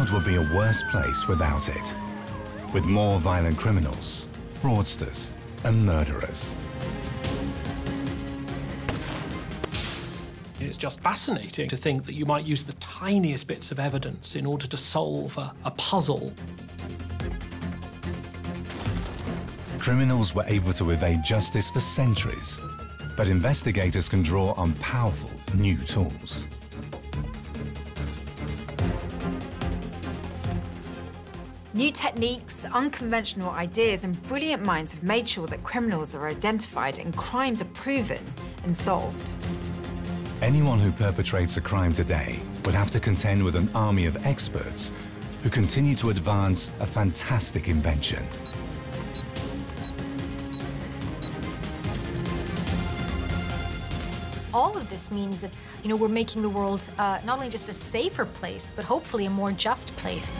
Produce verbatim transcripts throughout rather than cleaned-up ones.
world would be a worse place without it, with more violent criminals, fraudsters, and murderers. It's just fascinating to think that you might use the tiniest bits of evidence in order to solve a, a puzzle. Criminals were able to evade justice for centuries, but investigators can draw on powerful new tools. New techniques, unconventional ideas, and brilliant minds have made sure that criminals are identified and crimes are proven and solved. Anyone who perpetrates a crime today would have to contend with an army of experts who continue to advance a fantastic invention. All of this means that, you know, we're making the world uh, not only just a safer place, but hopefully a more just place.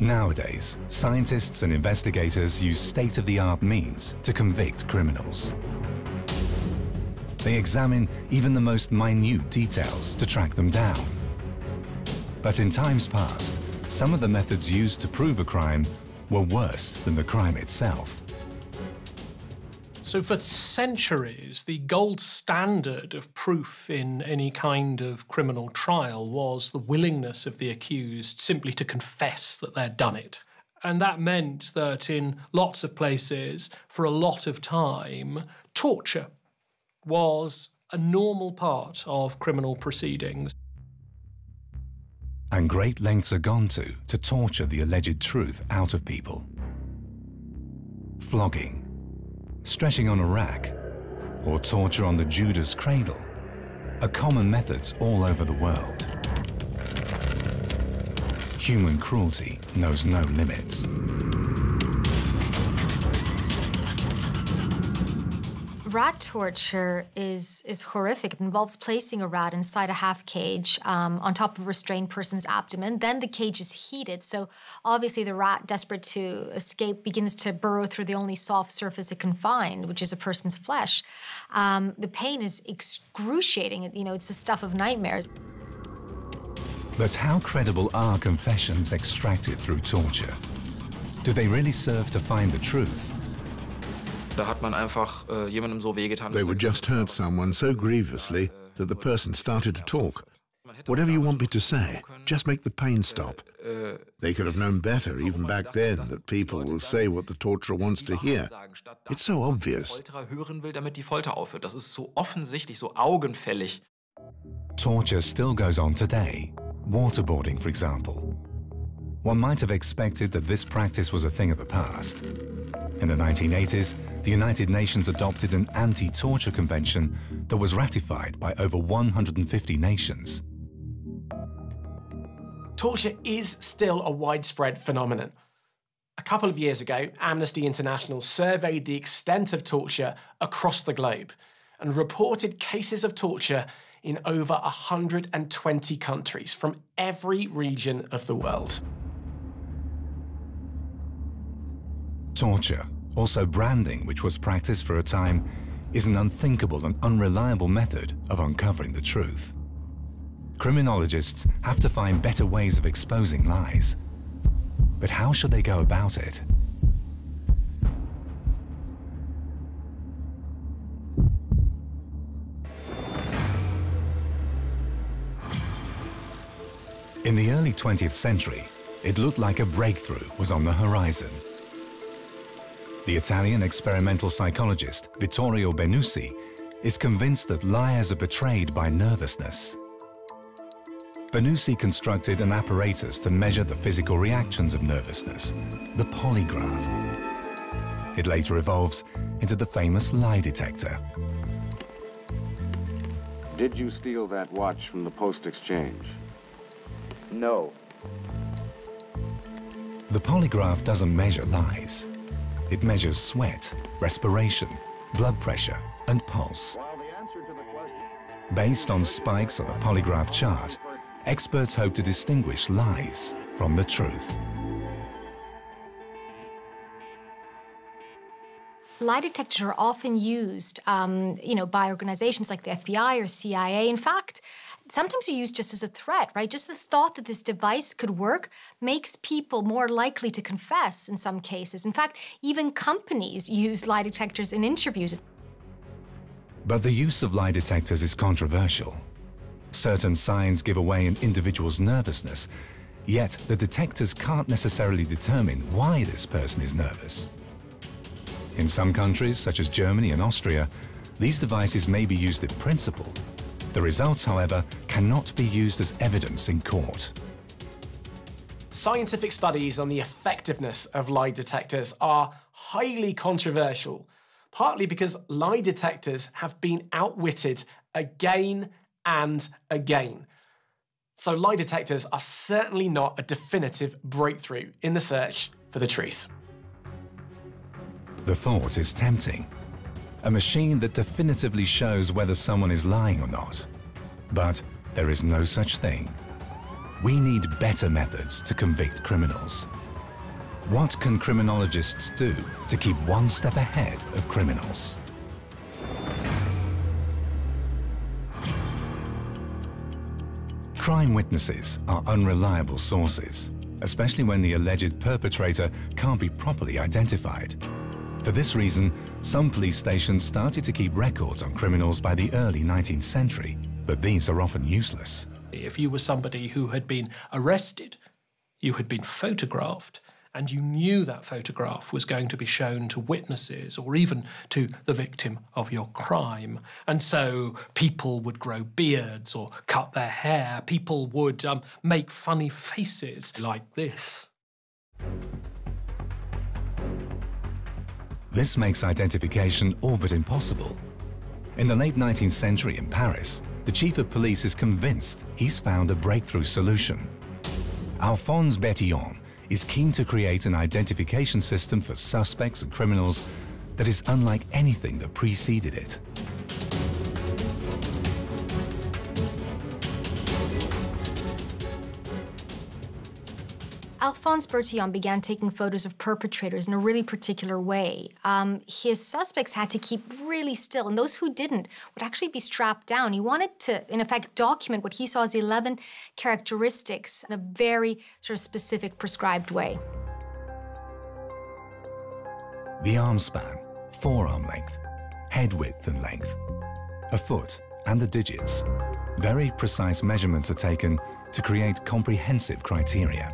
Nowadays, scientists and investigators use state-of-the-art means to convict criminals. They examine even the most minute details to track them down. But in times past, some of the methods used to prove a crime were worse than the crime itself. So for centuries, the gold standard of proof in any kind of criminal trial was the willingness of the accused simply to confess that they'd done it. And that meant that in lots of places, for a lot of time, torture was a normal part of criminal proceedings. And great lengths are gone to to torture the alleged truth out of people. Flogging, stretching on a rack, or torture on the Judas cradle are common methods all over the world. Human cruelty knows no limits. Rat torture is, is horrific. It involves placing a rat inside a half cage um, on top of a restrained person's abdomen. Then the cage is heated, so obviously the rat, desperate to escape, begins to burrow through the only soft surface it can find, which is a person's flesh. Um, the pain is excruciating. You know, it's the stuff of nightmares. But how credible are confessions extracted through torture? Do they really serve to find the truth? They would just hurt someone so grievously that the person started to talk. Whatever you want me to say, just make the pain stop. They could have known better even back then that people will say what the torturer wants to hear. It's so obvious. Torture still goes on today. Waterboarding, for example. One might have expected that this practice was a thing of the past. In the nineteen eighties, the United Nations adopted an anti-torture convention that was ratified by over one hundred fifty nations. Torture is still a widespread phenomenon. A couple of years ago, Amnesty International surveyed the extent of torture across the globe and reported cases of torture in over one hundred twenty countries from every region of the world. Torture, also branding, which was practiced for a time, is an unthinkable and unreliable method of uncovering the truth. Criminologists have to find better ways of exposing lies. But how should they go about it? In the early twentieth century, it looked like a breakthrough was on the horizon. The Italian experimental psychologist Vittorio Benussi is convinced that liars are betrayed by nervousness. Benussi constructed an apparatus to measure the physical reactions of nervousness, the polygraph. It later evolves into the famous lie detector. Did you steal that watch from the post exchange? No. The polygraph doesn't measure lies. It measures sweat, respiration, blood pressure, and pulse. Based on spikes on a polygraph chart, experts hope to distinguish lies from the truth. Lie detectors are often used, um, you know, by organizations like the F B I or C I A. In fact, sometimes they're used just as a threat, right? Just the thought that this device could work makes people more likely to confess in some cases. In fact, even companies use lie detectors in interviews. But the use of lie detectors is controversial. Certain signs give away an individual's nervousness, yet the detectors can't necessarily determine why this person is nervous. In some countries, such as Germany and Austria, these devices may be used in principle. The results, however, cannot be used as evidence in court. Scientific studies on the effectiveness of lie detectors are highly controversial, partly because lie detectors have been outwitted again and again. So lie detectors are certainly not a definitive breakthrough in the search for the truth. The thought is tempting. A machine that definitively shows whether someone is lying or not. But there is no such thing. We need better methods to convict criminals. What can criminologists do to keep one step ahead of criminals? Crime witnesses are unreliable sources, especially when the alleged perpetrator can't be properly identified. For this reason, some police stations started to keep records on criminals by the early nineteenth century, but these are often useless. If you were somebody who had been arrested, you had been photographed, and you knew that photograph was going to be shown to witnesses or even to the victim of your crime. And so people would grow beards or cut their hair. People would um, make funny faces like this. This makes identification all but impossible. In the late nineteenth century in Paris, the chief of police is convinced he's found a breakthrough solution. Alphonse Bertillon is keen to create an identification system for suspects and criminals that is unlike anything that preceded it. Alphonse Bertillon began taking photos of perpetrators in a really particular way. Um, his suspects had to keep really still, and those who didn't would actually be strapped down. He wanted to, in effect, document what he saw as eleven characteristics in a very sort of specific, prescribed way. The arm span, forearm length, head width and length, a foot and the digits. Very precise measurements are taken to create comprehensive criteria.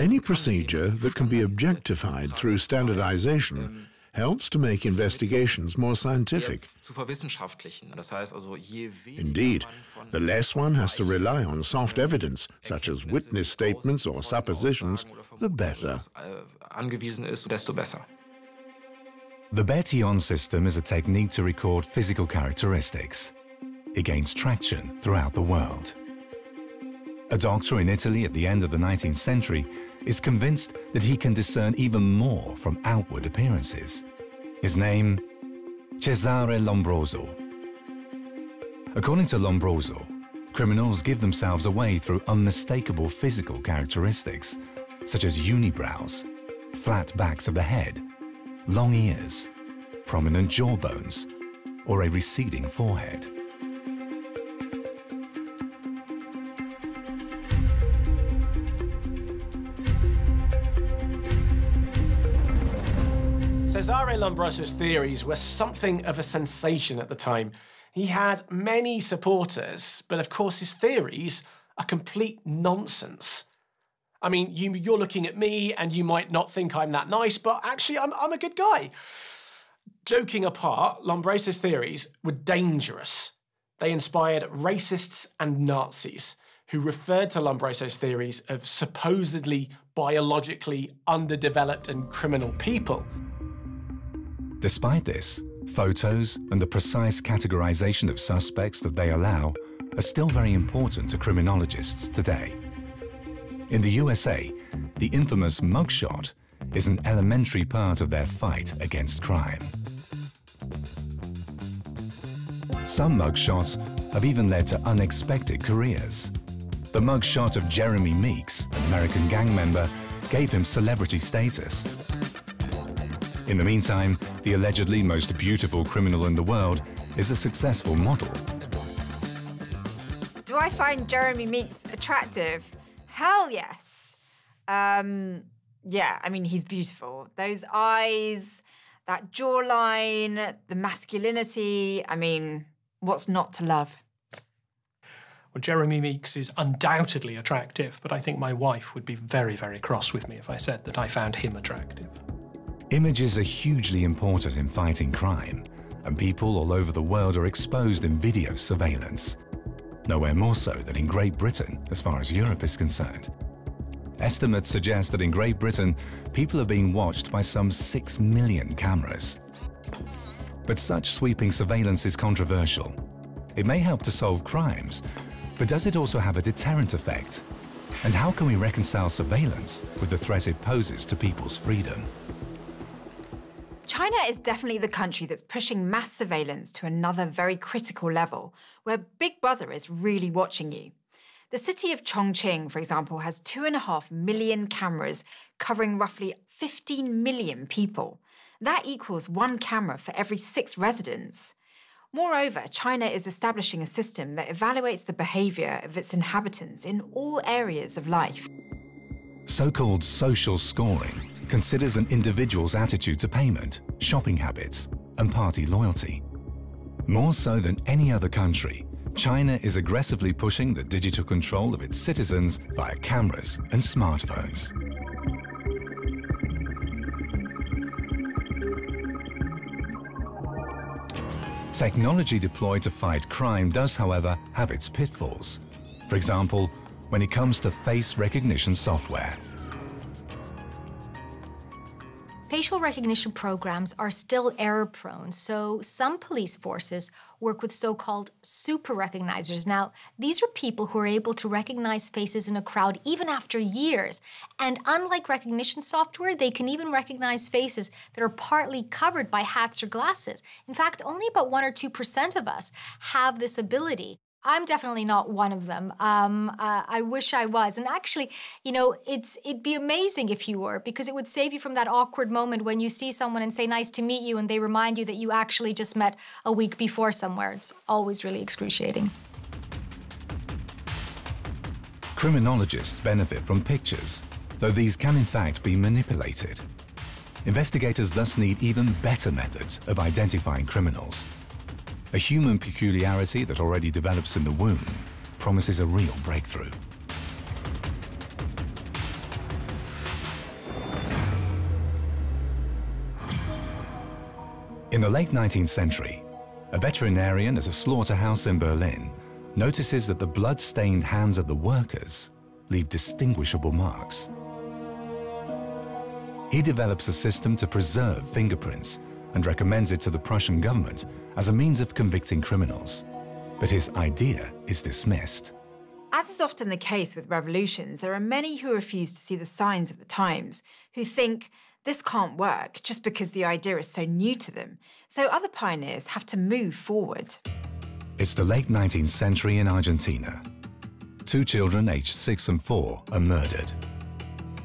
Any procedure that can be objectified through standardization helps to make investigations more scientific. Indeed, the less one has to rely on soft evidence, such as witness statements or suppositions, the better. The Bertillon system is a technique to record physical characteristics. It gains traction throughout the world. A doctor in Italy at the end of the nineteenth century is convinced that he can discern even more from outward appearances. His name, Cesare Lombroso. According to Lombroso, criminals give themselves away through unmistakable physical characteristics, such as unibrows, flat backs of the head, long ears, prominent jawbones, or a receding forehead. Cesare Lombroso's theories were something of a sensation at the time. He had many supporters, but of course his theories are complete nonsense. I mean, you, you're looking at me and you might not think I'm that nice, but actually I'm, I'm a good guy. Joking apart, Lombroso's theories were dangerous. They inspired racists and Nazis, who referred to Lombroso's theories of supposedly biologically underdeveloped and criminal people. Despite this, photos and the precise categorization of suspects that they allow are still very important to criminologists today. In the U S A, the infamous mugshot is an elementary part of their fight against crime. Some mugshots have even led to unexpected careers. The mugshot of Jeremy Meeks, an American gang member, gave him celebrity status. In the meantime, the allegedly most beautiful criminal in the world is a successful model. Do I find Jeremy Meeks attractive? Hell yes. Um, yeah, I mean, he's beautiful. Those eyes, that jawline, the masculinity. I mean, what's not to love? Well, Jeremy Meeks is undoubtedly attractive, but I think my wife would be very, very cross with me if I said that I found him attractive. Images are hugely important in fighting crime, and people all over the world are exposed in video surveillance. Nowhere more so than in Great Britain, as far as Europe is concerned. Estimates suggest that in Great Britain, people are being watched by some six million cameras. But such sweeping surveillance is controversial. It may help to solve crimes, but does it also have a deterrent effect? And how can we reconcile surveillance with the threat it poses to people's freedom? China is definitely the country that's pushing mass surveillance to another very critical level, where Big Brother is really watching you. The city of Chongqing, for example, has two and a half million cameras covering roughly fifteen million people. That equals one camera for every six residents. Moreover, China is establishing a system that evaluates the behavior of its inhabitants in all areas of life. So-called social scoring considers an individual's attitude to payment, shopping habits, and party loyalty. More so than any other country, China is aggressively pushing the digital control of its citizens via cameras and smartphones. Technology deployed to fight crime does, however, have its pitfalls. For example, when it comes to face recognition software. Facial recognition programs are still error-prone, so some police forces work with so-called super recognizers. Now, these are people who are able to recognize faces in a crowd even after years. And unlike recognition software, they can even recognize faces that are partly covered by hats or glasses. In fact, only about one or two percent of us have this ability. I'm definitely not one of them. Um, uh, I wish I was. And actually, you know, it's it'd be amazing if you were, because it would save you from that awkward moment when you see someone and say, nice to meet you, and they remind you that you actually just met a week before somewhere. It's always really excruciating. Criminologists benefit from pictures, though these can in fact be manipulated. Investigators thus need even better methods of identifying criminals. A human peculiarity that already develops in the womb promises a real breakthrough. In the late nineteenth century, a veterinarian at a slaughterhouse in Berlin notices that the blood-stained hands of the workers leave distinguishable marks. He develops a system to preserve fingerprints and recommends it to the Prussian government as a means of convicting criminals. But his idea is dismissed. As is often the case with revolutions, there are many who refuse to see the signs of the times, who think this can't work just because the idea is so new to them. So other pioneers have to move forward. It's the late nineteenth century in Argentina. Two children aged six and four are murdered.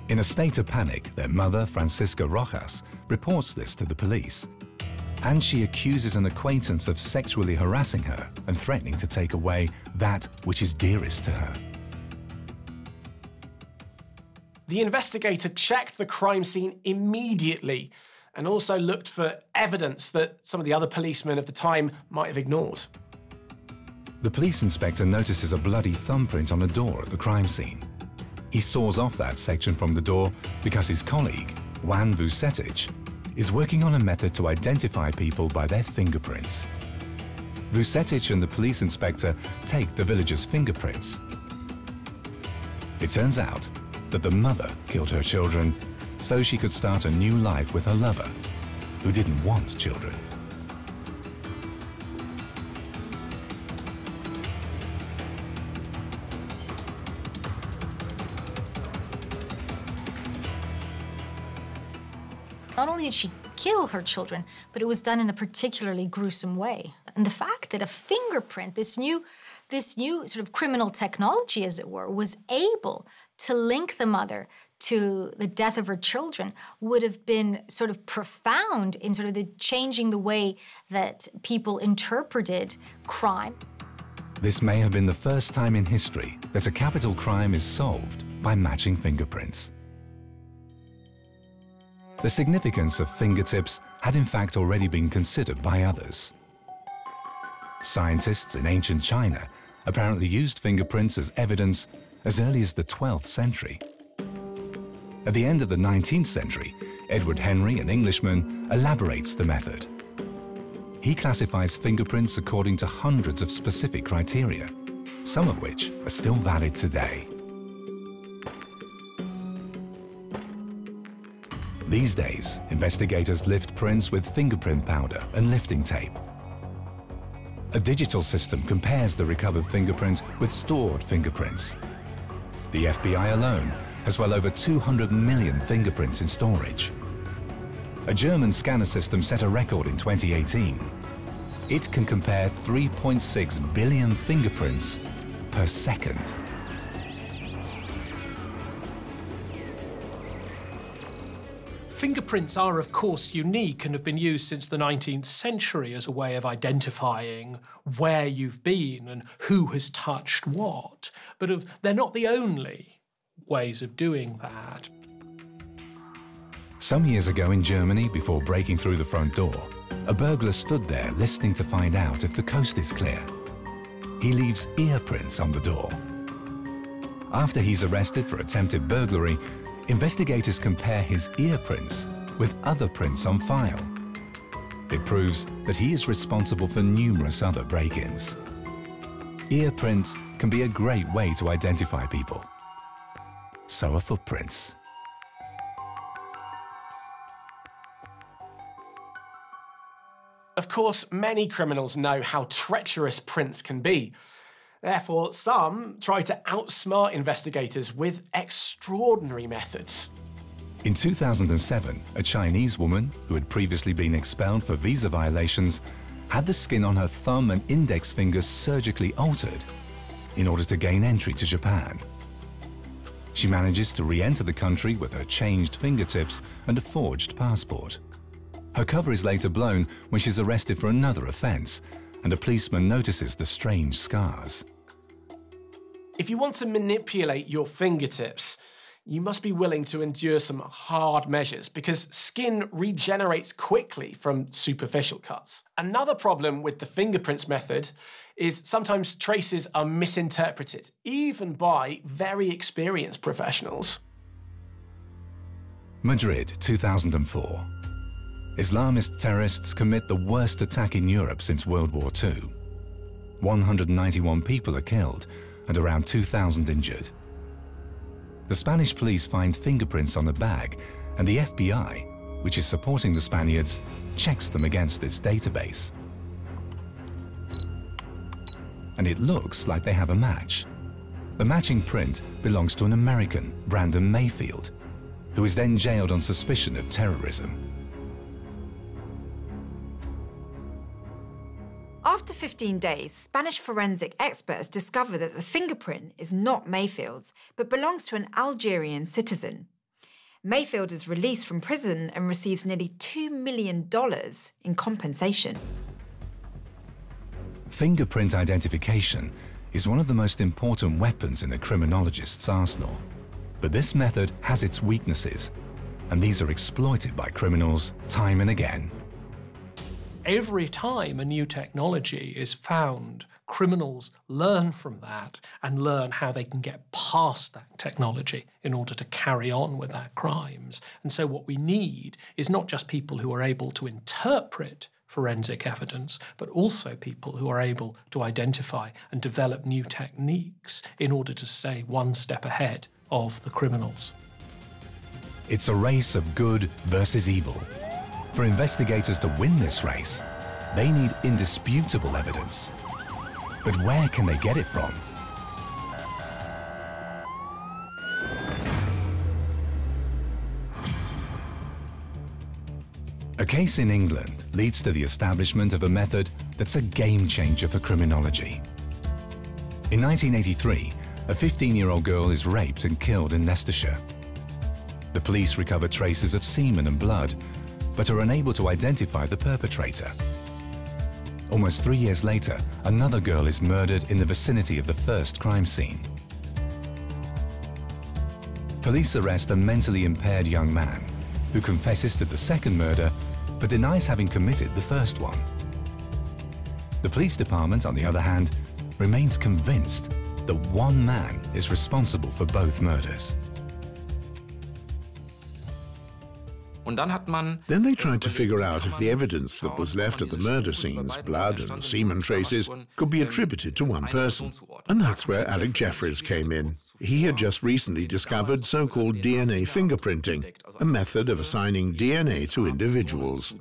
In a state of panic, their mother, Francisca Rojas, reports this to the police. And she accuses an acquaintance of sexually harassing her and threatening to take away that which is dearest to her. The investigator checked the crime scene immediately and also looked for evidence that some of the other policemen of the time might have ignored. The police inspector notices a bloody thumbprint on a door at the crime scene. He saws off that section from the door because his colleague, Juan Vucetich, is working on a method to identify people by their fingerprints. Vucetich and the police inspector take the villagers' fingerprints. It turns out that the mother killed her children so she could start a new life with her lover, who didn't want children. Not only did she kill her children, but it was done in a particularly gruesome way. And the fact that a fingerprint, this new, this new sort of criminal technology, as it were, was able to link the mother to the death of her children would have been sort of profound in sort of the changing the way that people interpreted crime. This may have been the first time in history that a capital crime is solved by matching fingerprints. The significance of fingertips had in fact already been considered by others. Scientists in ancient China apparently used fingerprints as evidence as early as the twelfth century. At the end of the nineteenth century, Edward Henry, an Englishman, elaborates the method. He classifies fingerprints according to hundreds of specific criteria, some of which are still valid today. These days, investigators lift prints with fingerprint powder and lifting tape. A digital system compares the recovered fingerprints with stored fingerprints. The F B I alone has well over two hundred million fingerprints in storage. A German scanner system set a record in twenty eighteen. It can compare three point six billion fingerprints per second. Fingerprints are, of course, unique and have been used since the nineteenth century as a way of identifying where you've been and who has touched what. But they're not the only ways of doing that. Some years ago in Germany, before breaking through the front door, a burglar stood there listening to find out if the coast is clear. He leaves ear prints on the door. After he's arrested for attempted burglary, investigators compare his ear prints with other prints on file. It proves that he is responsible for numerous other break-ins. Ear prints can be a great way to identify people. So are footprints. Of course, many criminals know how treacherous prints can be. Therefore, some try to outsmart investigators with extraordinary methods. In two thousand seven, a Chinese woman, who had previously been expelled for visa violations, had the skin on her thumb and index fingers surgically altered in order to gain entry to Japan. She manages to re-enter the country with her changed fingertips and a forged passport. Her cover is later blown when she's arrested for another offense, and a policeman notices the strange scars. If you want to manipulate your fingertips, you must be willing to endure some hard measures because skin regenerates quickly from superficial cuts. Another problem with the fingerprints method is sometimes traces are misinterpreted, even by very experienced professionals. Madrid, two thousand four. Islamist terrorists commit the worst attack in Europe since World War Two. one hundred ninety-one people are killed and around two thousand injured. The Spanish police find fingerprints on a bag, and the F B I, which is supporting the Spaniards, checks them against its database. And it looks like they have a match. The matching print belongs to an American, Brandon Mayfield, who is then jailed on suspicion of terrorism. After fifteen days, Spanish forensic experts discover that the fingerprint is not Mayfield's, but belongs to an Algerian citizen. Mayfield is released from prison and receives nearly two million dollars in compensation. Fingerprint identification is one of the most important weapons in a criminologist's arsenal. But this method has its weaknesses, and these are exploited by criminals time and again. Every time a new technology is found, criminals learn from that and learn how they can get past that technology in order to carry on with their crimes. And so what we need is not just people who are able to interpret forensic evidence, but also people who are able to identify and develop new techniques in order to stay one step ahead of the criminals. It's a race of good versus evil. For investigators to win this race, they need indisputable evidence. But where can they get it from? A case in England leads to the establishment of a method that's a game changer for criminology. In nineteen eighty-three, a fifteen-year-old girl is raped and killed in Leicestershire. The police recover traces of semen and blood, but are unable to identify the perpetrator. Almost three years later, another girl is murdered in the vicinity of the first crime scene. Police arrest a mentally impaired young man who confesses to the second murder but denies having committed the first one. The police department, on the other hand, remains convinced that one man is responsible for both murders. Then they tried to figure out if the evidence that was left at the murder scenes, blood and semen traces, could be attributed to one person. And that's where Alec Jeffreys came in. He had just recently discovered so-called D N A fingerprinting, a method of assigning D N A to individuals.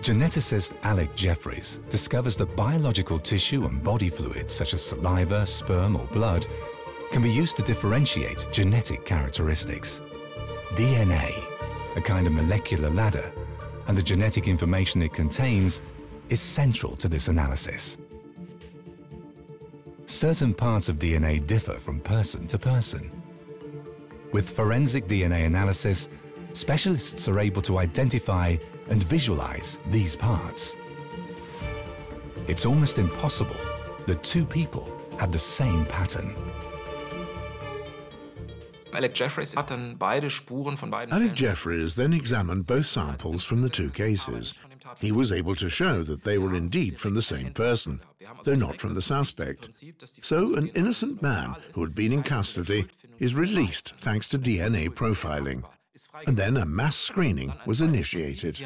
Geneticist Alec Jeffreys discovers that biological tissue and body fluids, such as saliva, sperm or blood, can be used to differentiate genetic characteristics. D N A, a kind of molecular ladder, and the genetic information it contains is central to this analysis. Certain parts of D N A differ from person to person. With forensic D N A analysis, specialists are able to identify and visualize these parts. It's almost impossible that two people have the same pattern. Alec Jeffreys then examined both samples from the two cases. He was able to show that they were indeed from the same person, though not from the suspect. So an innocent man who had been in custody is released thanks to D N A profiling. And then a mass screening was initiated.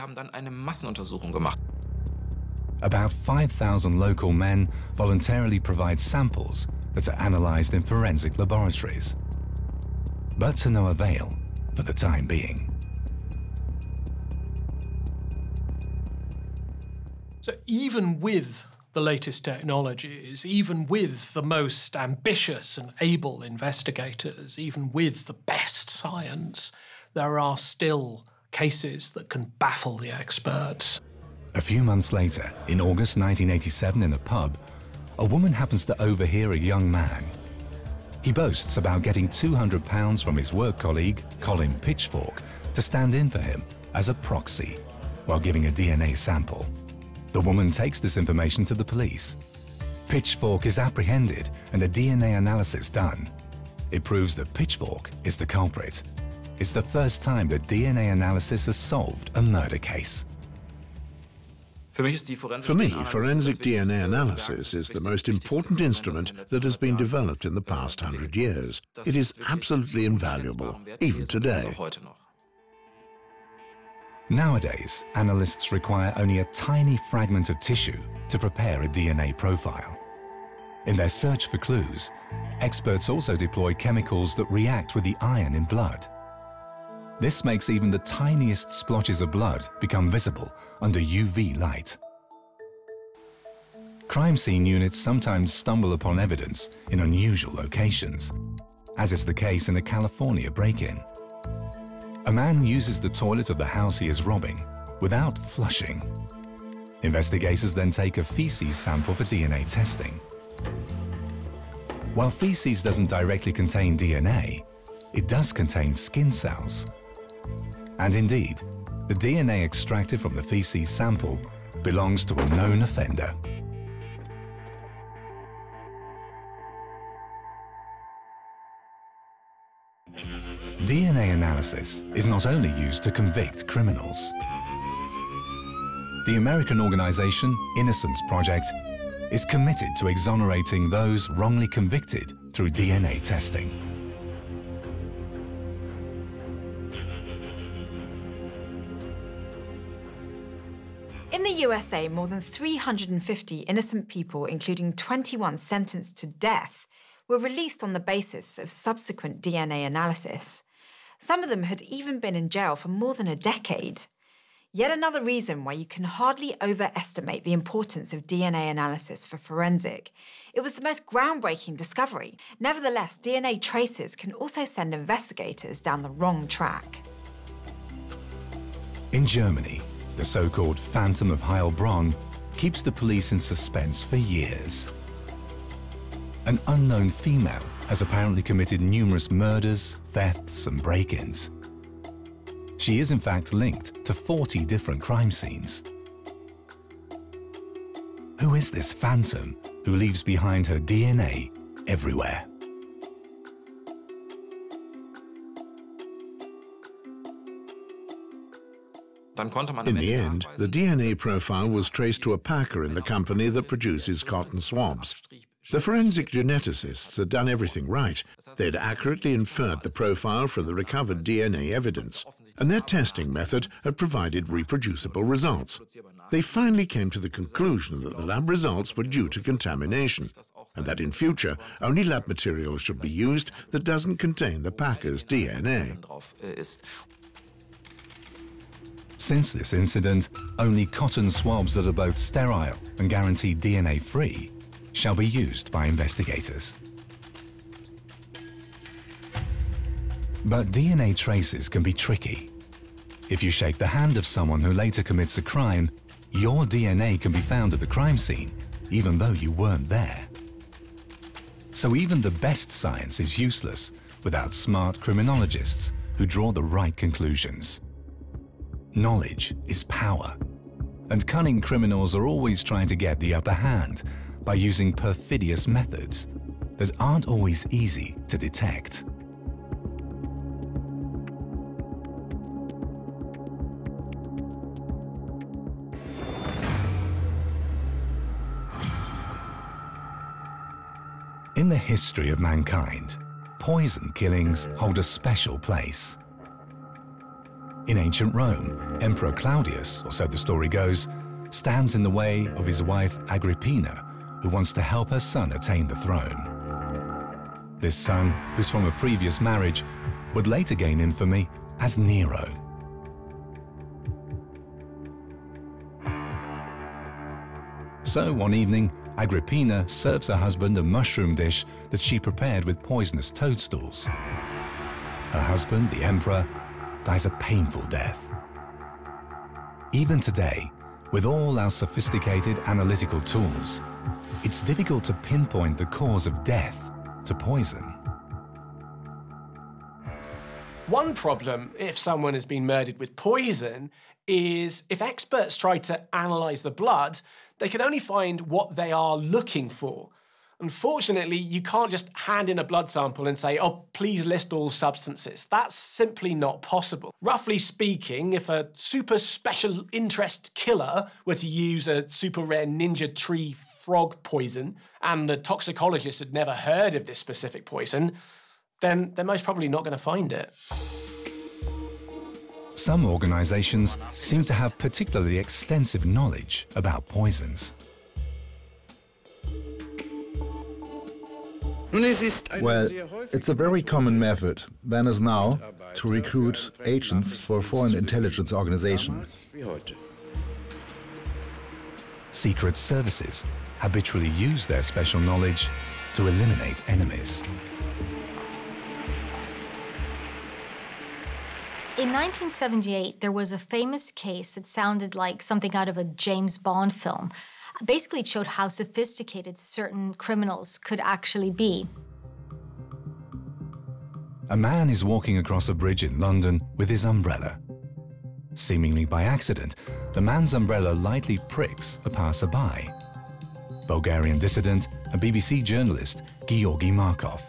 About five thousand local men voluntarily provide samples that are analyzed in forensic laboratories. But to no avail for the time being. So even with the latest technologies, even with the most ambitious and able investigators, even with the best science, there are still cases that can baffle the experts. A few months later, in August nineteen eighty-seven in a pub, a woman happens to overhear a young man. He boasts about getting two hundred pounds from his work colleague, Colin Pitchfork, to stand in for him as a proxy while giving a D N A sample. The woman takes this information to the police. Pitchfork is apprehended and a D N A analysis done. It proves that Pitchfork is the culprit. It's the first time that D N A analysis has solved a murder case. For me, forensic D N A analysis is the most important instrument that has been developed in the past hundred years. It is absolutely invaluable, even today. Nowadays, analysts require only a tiny fragment of tissue to prepare a D N A profile. In their search for clues, experts also deploy chemicals that react with the iron in blood. This makes even the tiniest splotches of blood become visible under U V light. Crime scene units sometimes stumble upon evidence in unusual locations, as is the case in a California break-in. A man uses the toilet of the house he is robbing without flushing. Investigators then take a feces sample for D N A testing. While feces doesn't directly contain D N A, it does contain skin cells. And indeed, the D N A extracted from the feces sample belongs to a known offender. D N A analysis is not only used to convict criminals. The American organization Innocence Project is committed to exonerating those wrongly convicted through D N A testing. In the U S A, more than three hundred fifty innocent people, including twenty-one sentenced to death, were released on the basis of subsequent D N A analysis. Some of them had even been in jail for more than a decade. Yet another reason why you can hardly overestimate the importance of D N A analysis for forensic. It was the most groundbreaking discovery. Nevertheless, D N A traces can also send investigators down the wrong track. In Germany, the so-called Phantom of Heilbronn keeps the police in suspense for years. An unknown female has apparently committed numerous murders, thefts, and break-ins. She is in fact linked to forty different crime scenes. Who is this phantom who leaves behind her D N A everywhere? In the end, the D N A profile was traced to a packer in the company that produces cotton swabs. The forensic geneticists had done everything right. They had accurately inferred the profile from the recovered D N A evidence, and their testing method had provided reproducible results. They finally came to the conclusion that the lab results were due to contamination, and that in future only lab material should be used that doesn't contain the packer's D N A. Since this incident, only cotton swabs that are both sterile and guaranteed D N A-free shall be used by investigators. But D N A traces can be tricky. If you shake the hand of someone who later commits a crime, your D N A can be found at the crime scene, even though you weren't there. So even the best science is useless without smart criminologists who draw the right conclusions. Knowledge is power, and cunning criminals are always trying to get the upper hand by using perfidious methods that aren't always easy to detect. In the history of mankind, poison killings hold a special place. In ancient Rome, Emperor Claudius, or so the story goes, stands in the way of his wife Agrippina, who wants to help her son attain the throne. This son, who's from a previous marriage, would later gain infamy as Nero. So one evening, Agrippina serves her husband a mushroom dish that she prepared with poisonous toadstools. Her husband, the emperor, dies a painful death. Even today, with all our sophisticated analytical tools, it's difficult to pinpoint the cause of death to poison. One problem if someone has been murdered with poison is if experts try to analyze the blood, they can only find what they are looking for. Unfortunately, you can't just hand in a blood sample and say, oh, please list all substances. That's simply not possible. Roughly speaking, if a super special interest killer were to use a super rare ninja tree frog poison, and the toxicologist had never heard of this specific poison, then they're most probably not going to find it. Some organizations seem to have particularly extensive knowledge about poisons. Well, it's a very common method, then as now, to recruit agents for a foreign intelligence organization. Secret services habitually use their special knowledge to eliminate enemies. In nineteen seventy-eight, there was a famous case that sounded like something out of a James Bond film. Basically, it showed how sophisticated certain criminals could actually be. A man is walking across a bridge in London with his umbrella. Seemingly by accident, the man's umbrella lightly pricks a passerby. Bulgarian dissident and B B C journalist Georgi Markov.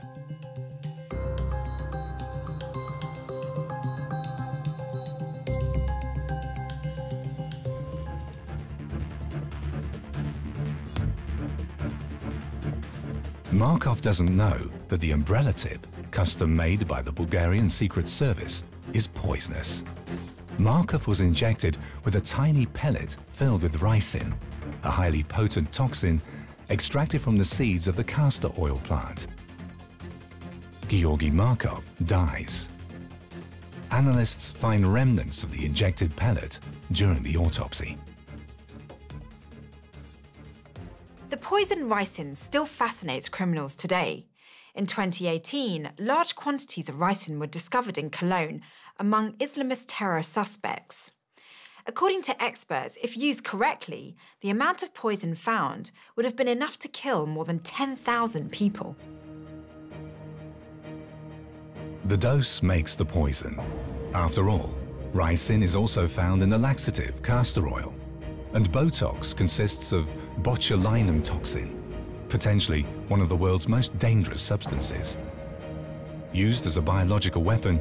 Markov doesn't know that the umbrella tip, custom-made by the Bulgarian Secret Service, is poisonous. Markov was injected with a tiny pellet filled with ricin, a highly potent toxin extracted from the seeds of the castor oil plant. Georgi Markov dies. Analysts find remnants of the injected pellet during the autopsy. The poison ricin still fascinates criminals today. In twenty eighteen, large quantities of ricin were discovered in Cologne among Islamist terror suspects. According to experts, if used correctly, the amount of poison found would have been enough to kill more than ten thousand people. The dose makes the poison. After all, ricin is also found in the laxative castor oil, and Botox consists of botulinum toxin, potentially one of the world's most dangerous substances. Used as a biological weapon,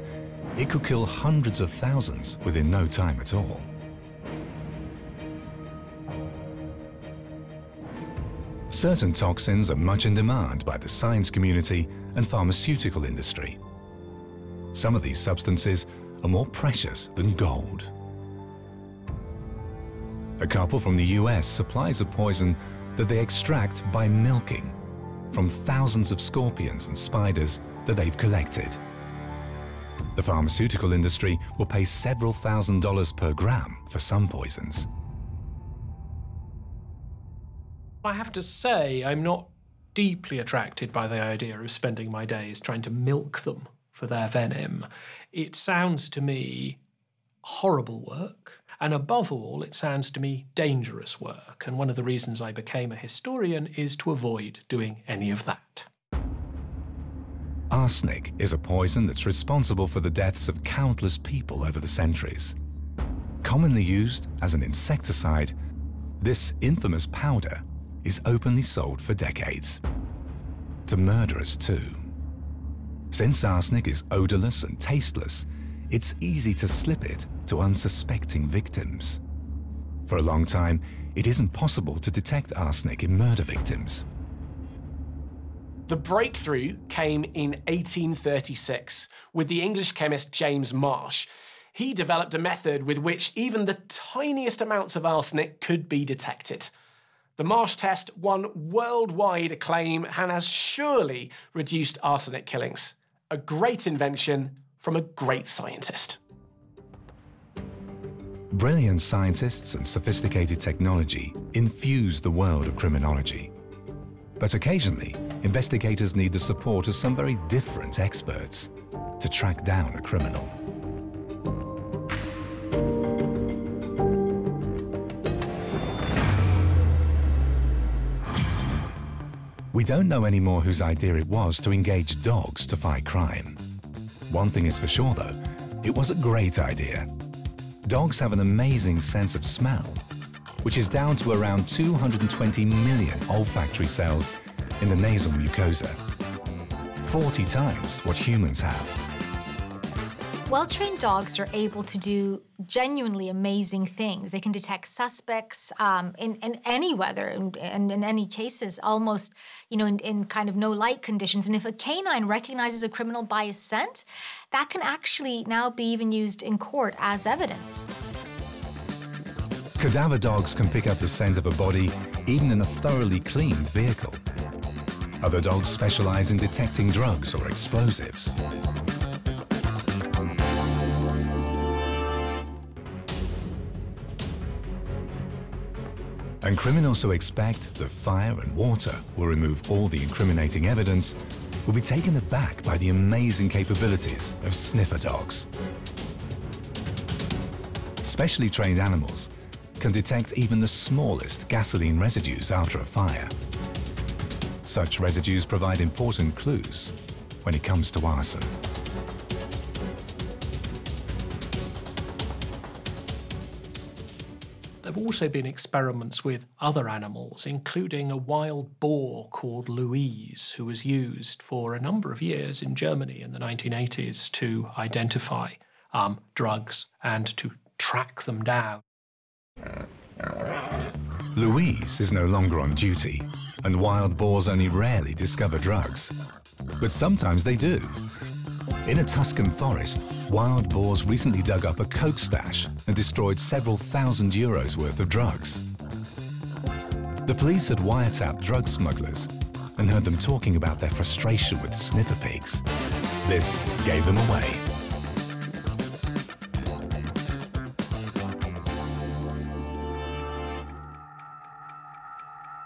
it could kill hundreds of thousands within no time at all. Certain toxins are much in demand by the science community and pharmaceutical industry. Some of these substances are more precious than gold. A couple from the U S supplies a poison that they extract by milking from thousands of scorpions and spiders that they've collected. The pharmaceutical industry will pay several thousand dollars per gram for some poisons. I have to say, I'm not deeply attracted by the idea of spending my days trying to milk them for their venom. It sounds to me horrible work. And above all, it sounds to me dangerous work. And one of the reasons I became a historian is to avoid doing any of that. Arsenic is a poison that's responsible for the deaths of countless people over the centuries. Commonly used as an insecticide, this infamous powder is openly sold for decades. To murderers too. Since arsenic is odorless and tasteless, it's easy to slip it to unsuspecting victims. For a long time, it isn't possible to detect arsenic in murder victims. The breakthrough came in eighteen thirty-six with the English chemist James Marsh. He developed a method with which even the tiniest amounts of arsenic could be detected. The Marsh test won worldwide acclaim and has surely reduced arsenic killings. A great invention from a great scientist. Brilliant scientists and sophisticated technology infuse the world of criminology. But occasionally, investigators need the support of some very different experts to track down a criminal. We don't know anymore whose idea it was to engage dogs to fight crime. One thing is for sure, though, it was a great idea. Dogs have an amazing sense of smell, which is down to around two hundred twenty million olfactory cells in the nasal mucosa, forty times what humans have. Well-trained dogs are able to do genuinely amazing things. They can detect suspects um, in, in any weather and in, in, in any cases, almost, you know, in, in kind of no light conditions. And if a canine recognizes a criminal by his scent, that can actually now be even used in court as evidence. Cadaver dogs can pick up the scent of a body even in a thoroughly cleaned vehicle. Other dogs specialize in detecting drugs or explosives. And criminals who expect that fire and water will remove all the incriminating evidence will be taken aback by the amazing capabilities of sniffer dogs. Specially trained animals can detect even the smallest gasoline residues after a fire. Such residues provide important clues when it comes to arson. There have also been experiments with other animals, including a wild boar called Louise, who was used for a number of years in Germany in the nineteen eighties to identify um, drugs and to track them down. Louise is no longer on duty, and wild boars only rarely discover drugs. But sometimes they do. In a Tuscan forest, wild boars recently dug up a coke stash and destroyed several thousand euros worth of drugs. The police had wiretapped drug smugglers and heard them talking about their frustration with sniffer pigs. This gave them away.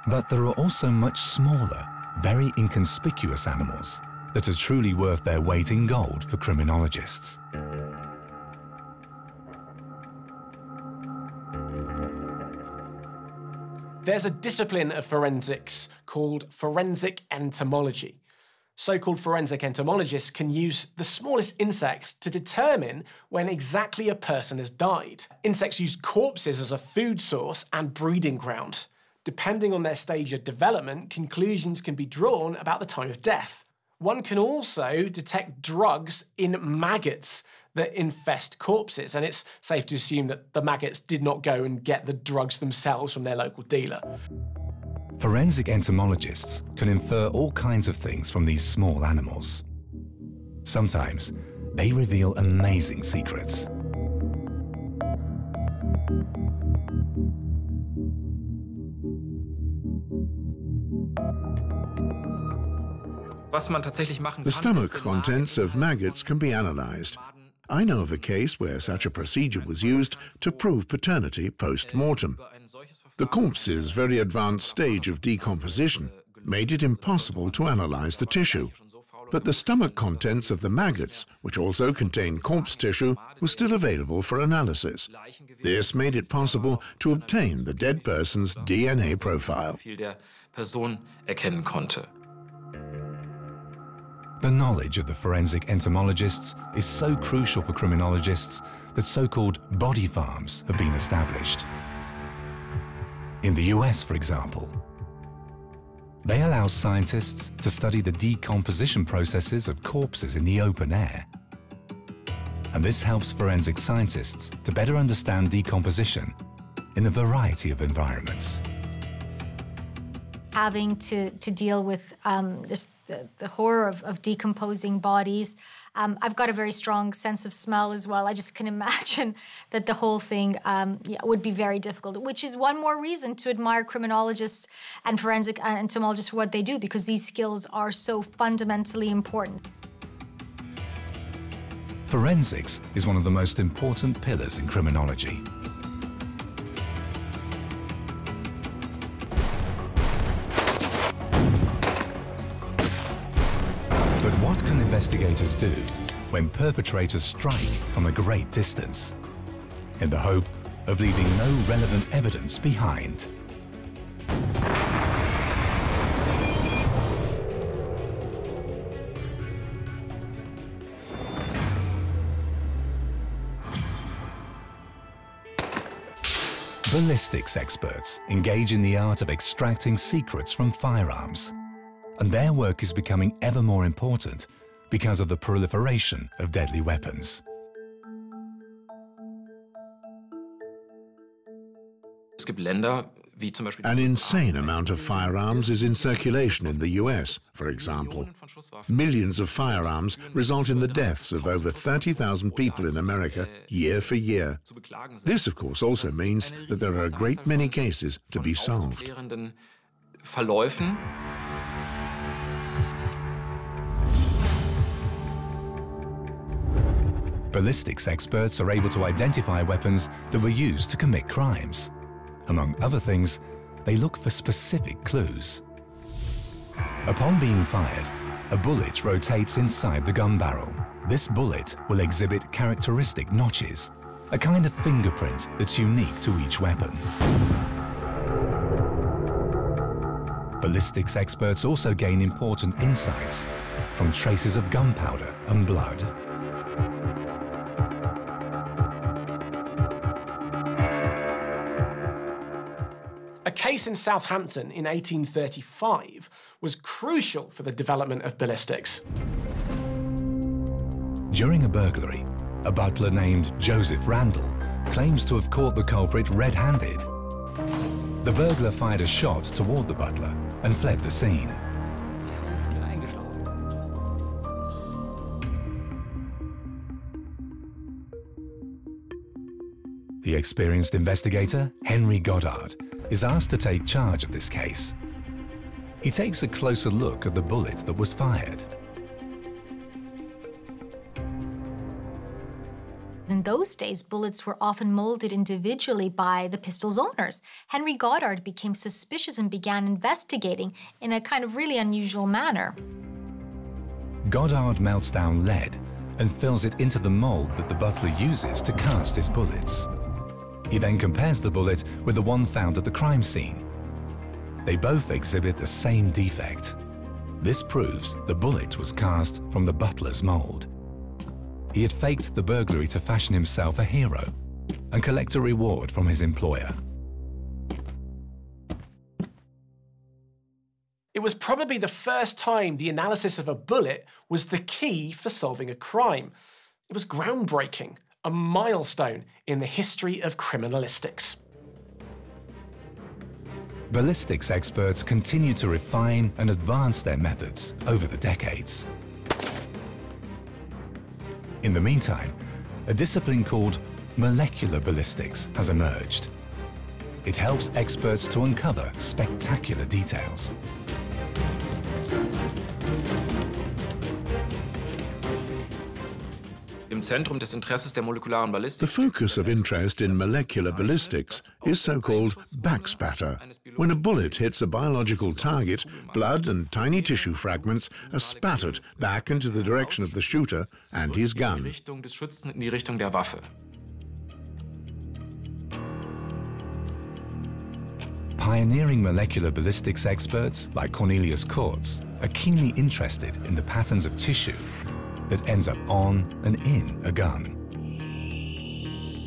But there are also much smaller, very inconspicuous animals that are truly worth their weight in gold for criminologists. There's a discipline of forensics called forensic entomology. So-called forensic entomologists can use the smallest insects to determine when exactly a person has died. Insects use corpses as a food source and breeding ground. Depending on their stage of development, conclusions can be drawn about the time of death. One can also detect drugs in maggots that infest corpses, and it's safe to assume that the maggots did not go and get the drugs themselves from their local dealer. Forensic entomologists can infer all kinds of things from these small animals. Sometimes they reveal amazing secrets. The stomach contents of maggots can be analysed. I know of a case where such a procedure was used to prove paternity post-mortem. The corpse's very advanced stage of decomposition made it impossible to analyse the tissue, but the stomach contents of the maggots, which also contained corpse tissue, were still available for analysis. This made it possible to obtain the dead person's D N A profile. The knowledge of the forensic entomologists is so crucial for criminologists that so-called body farms have been established. In the U S, for example, they allow scientists to study the decomposition processes of corpses in the open air. And this helps forensic scientists to better understand decomposition in a variety of environments. Having to, to deal with um, this, the, the horror of, of decomposing bodies. Um, I've got a very strong sense of smell as well. I just can imagine that the whole thing um, yeah, would be very difficult, which is one more reason to admire criminologists and forensic entomologists for what they do, because these skills are so fundamentally important. Forensics is one of the most important pillars in criminology. Investigators do when perpetrators strike from a great distance in the hope of leaving no relevant evidence behind. Ballistics experts engage in the art of extracting secrets from firearms, and their work is becoming ever more important because of the proliferation of deadly weapons. An insane amount of firearms is in circulation in the U S, for example. Millions of firearms result in the deaths of over thirty thousand people in America year for year. This, of course, also means that there are a great many cases to be solved. Ballistics experts are able to identify weapons that were used to commit crimes. Among other things, they look for specific clues. Upon being fired, a bullet rotates inside the gun barrel. This bullet will exhibit characteristic notches, a kind of fingerprint that's unique to each weapon. Ballistics experts also gain important insights from traces of gunpowder and blood. A case in Southampton in eighteen thirty-five was crucial for the development of ballistics. During a burglary, a butler named Joseph Randall claims to have caught the culprit red-handed. The burglar fired a shot toward the butler and fled the scene. The experienced investigator, Henry Goddard, is asked to take charge of this case. He takes a closer look at the bullet that was fired. In those days, bullets were often molded individually by the pistol's owners. Henry Goddard became suspicious and began investigating in a kind of really unusual manner. Goddard melts down lead and fills it into the mold that the butler uses to cast his bullets. He then compares the bullet with the one found at the crime scene They both exhibit the same defect. This proves the bullet was cast from the butler's mold. He had faked the burglary to fashion himself a hero and collect a reward from his employer. It was probably the first time the analysis of a bullet was the key for solving a crime. It was groundbreaking, a milestone in the history of criminalistics. Ballistics experts continued to refine and advance their methods over the decades. In the meantime, a discipline called molecular ballistics has emerged. It helps experts to uncover spectacular details. The focus of interest in molecular ballistics is so-called backspatter. When a bullet hits a biological target, blood and tiny tissue fragments are spattered back into the direction of the shooter and his gun. Pioneering molecular ballistics experts like Cornelius Kurtz are keenly interested in the patterns of tissue that ends up on and in a gun.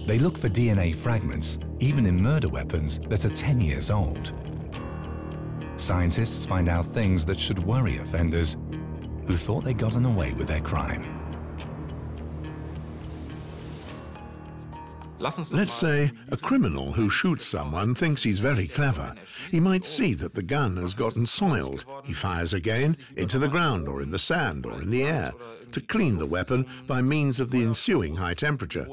They look for D N A fragments, even in murder weapons that are ten years old. Scientists find out things that should worry offenders who thought they'd gotten away with their crime. Let's say a criminal who shoots someone thinks he's very clever. He might see that the gun has gotten soiled. He fires again into the ground or in the sand or in the air to clean the weapon by means of the ensuing high temperature.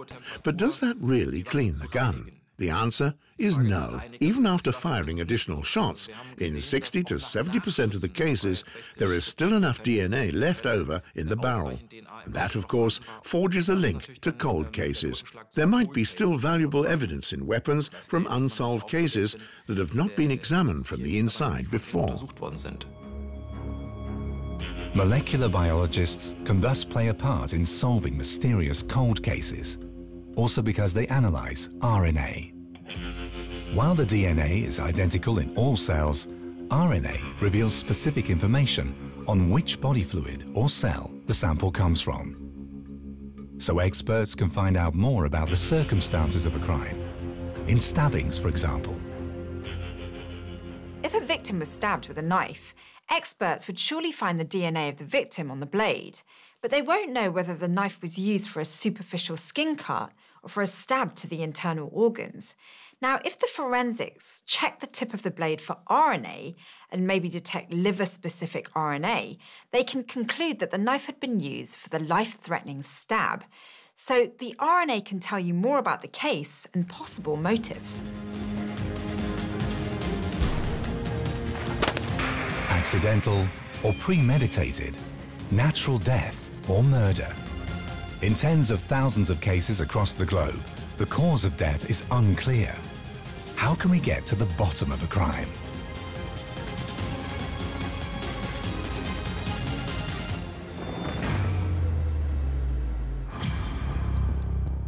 But does that really clean the gun? The answer is no. Even after firing additional shots, in sixty to seventy percent of the cases, there is still enough D N A left over in the barrel. And that, of course, forges a link to cold cases. There might be still valuable evidence in weapons from unsolved cases that have not been examined from the inside before. Molecular biologists can thus play a part in solving mysterious cold cases, also because they analyze R N A. While the D N A is identical in all cells, R N A reveals specific information on which body fluid or cell the sample comes from. So experts can find out more about the circumstances of a crime, in stabbings, for example. If a victim was stabbed with a knife, experts would surely find the D N A of the victim on the blade, but they won't know whether the knife was used for a superficial skin cut or for a stab to the internal organs. Now, if the forensics check the tip of the blade for R N A and maybe detect liver-specific R N A, they can conclude that the knife had been used for the life-threatening stab. So the R N A can tell you more about the case and possible motives. Accidental or premeditated, natural death or murder. In tens of thousands of cases across the globe, the cause of death is unclear. How can we get to the bottom of a crime?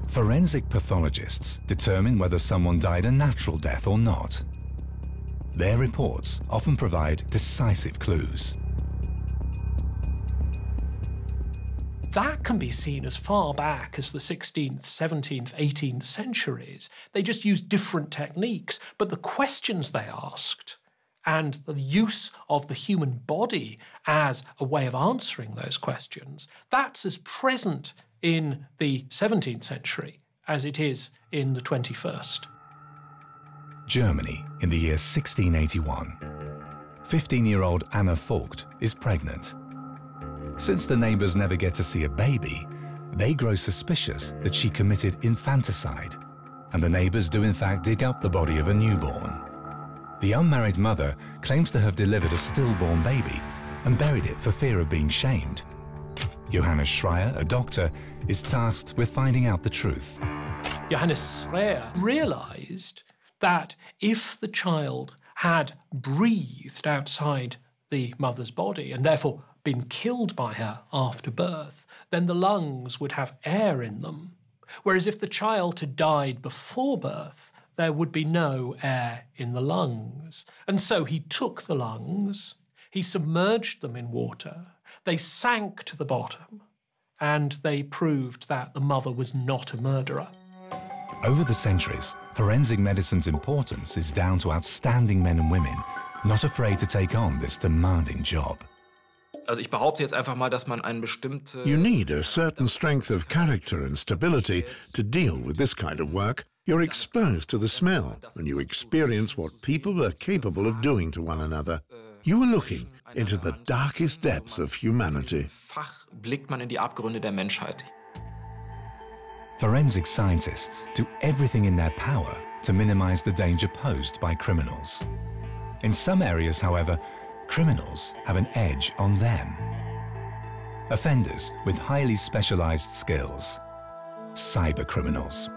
Forensic pathologists determine whether someone died a natural death or not. Their reports often provide decisive clues. That can be seen as far back as the sixteenth, seventeenth, eighteenth centuries. They just used different techniques, but the questions they asked and the use of the human body as a way of answering those questions, that's as present in the seventeenth century as it is in the twenty-first. Germany in the year sixteen eighty-one. fifteen-year-old Anna Forkt is pregnant. Since the neighbors never get to see a baby, they grow suspicious that she committed infanticide, and the neighbors do in fact dig up the body of a newborn. The unmarried mother claims to have delivered a stillborn baby and buried it for fear of being shamed. Johannes Schreyer, a doctor, is tasked with finding out the truth. Johannes Schreyer realized that if the child had breathed outside the mother's body and therefore been killed by her after birth, then the lungs would have air in them. Whereas if the child had died before birth, there would be no air in the lungs. And so he took the lungs, he submerged them in water, they sank to the bottom, and they proved that the mother was not a murderer. Over the centuries, forensic medicine's importance is down to outstanding men and women, not afraid to take on this demanding job. You need a certain strength of character and stability to deal with this kind of work. You're exposed to the smell, and you experience what people are capable of doing to one another. You are looking into the darkest depths of humanity. Forensic scientists do everything in their power to minimize the danger posed by criminals. In some areas, however, criminals have an edge on them. Offenders with highly specialized skills. Cybercriminals.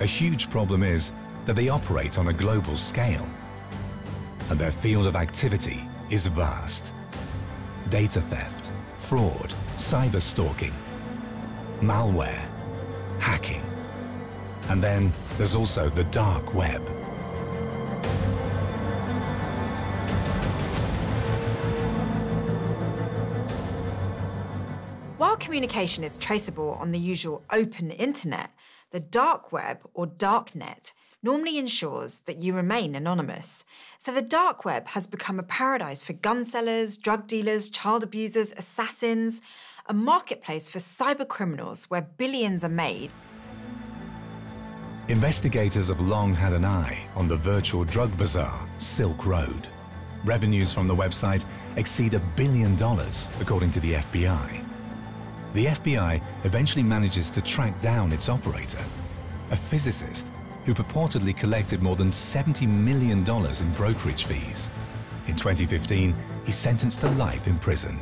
A huge problem is that they operate on a global scale, and their field of activity is vast. Data theft, fraud, cyber-stalking, malware, hacking. And then there's also the dark web. While communication is traceable on the usual open internet, the dark web, or darknet, normally ensures that you remain anonymous. So the dark web has become a paradise for gun sellers, drug dealers, child abusers, assassins, a marketplace for cyber criminals where billions are made. Investigators have long had an eye on the virtual drug bazaar, Silk Road. Revenues from the website exceed a billion dollars, according to the F B I. The F B I eventually manages to track down its operator, a physicist who purportedly collected more than seventy million dollars in brokerage fees. In twenty fifteen, he's sentenced to life in prison.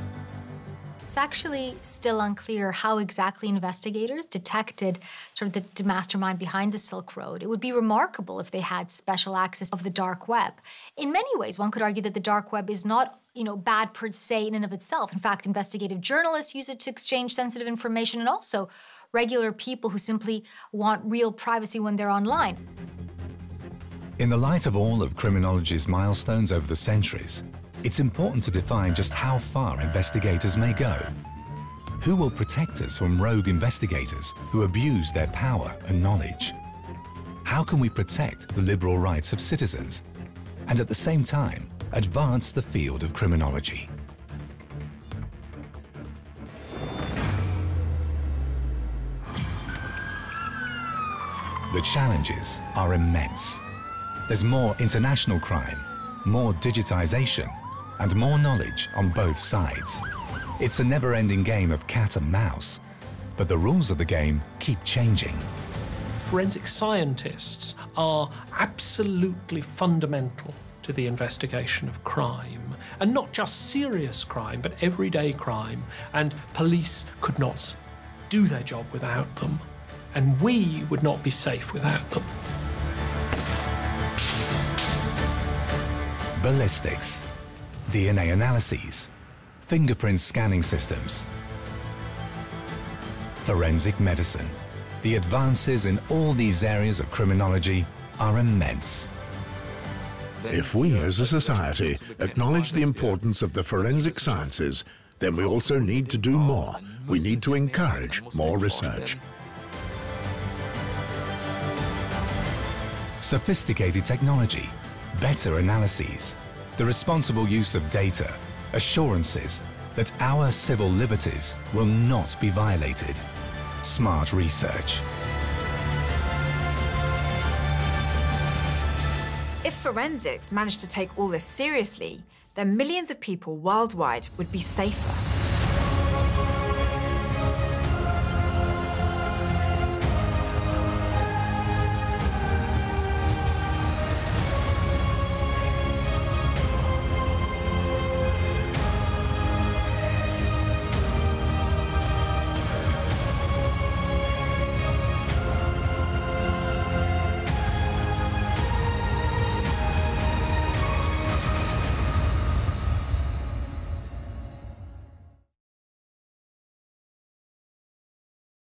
It's actually still unclear how exactly investigators detected sort of the mastermind behind the Silk Road. It would be remarkable if they had special access of the dark web. In many ways, one could argue that the dark web is not, you know, bad per se in and of itself. In fact, investigative journalists use it to exchange sensitive information, and also regular people who simply want real privacy when they're online. In the light of all of criminology's milestones over the centuries, it's important to define just how far investigators may go. Who will protect us from rogue investigators who abuse their power and knowledge? How can we protect the liberal rights of citizens and at the same time advance the field of criminology? The challenges are immense. There's more international crime, more digitization, and more knowledge on both sides. It's a never-ending game of cat and mouse, but the rules of the game keep changing. Forensic scientists are absolutely fundamental to the investigation of crime, and not just serious crime, but everyday crime, and police could not do their job without them. And we would not be safe without them. Ballistics, D N A analyses, fingerprint scanning systems, forensic medicine. The advances in all these areas of criminology are immense. If we as a society acknowledge the importance of the forensic sciences, then we also need to do more. We need to encourage more research. Sophisticated technology, better analyses, the responsible use of data, assurances that our civil liberties will not be violated. Smart research. If forensics managed to take all this seriously, then millions of people worldwide would be safer.